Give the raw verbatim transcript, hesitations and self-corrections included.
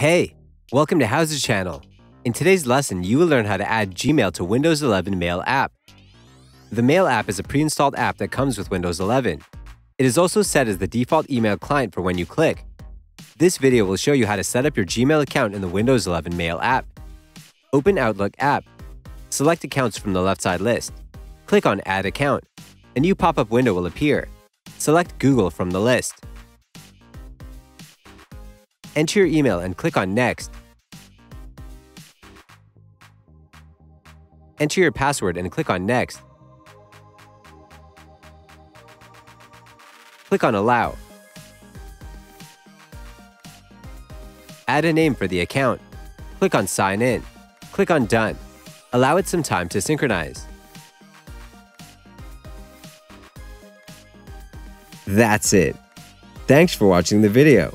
Hey, welcome to HOWZA channel. In today's lesson, you will learn how to add Gmail to Windows eleven Mail app. The Mail app is a pre-installed app that comes with Windows eleven. It is also set as the default email client for when you click. This video will show you how to set up your Gmail account in the Windows eleven Mail app. Open Outlook app. Select accounts from the left side list. Click on Add Account. A new pop-up window will appear. Select Google from the list. Enter your email and click on Next. Enter your password and click on Next. Click on Allow. Add a name for the account. Click on Sign In. Click on Done. Allow it some time to synchronize. That's it. Thanks for watching the video.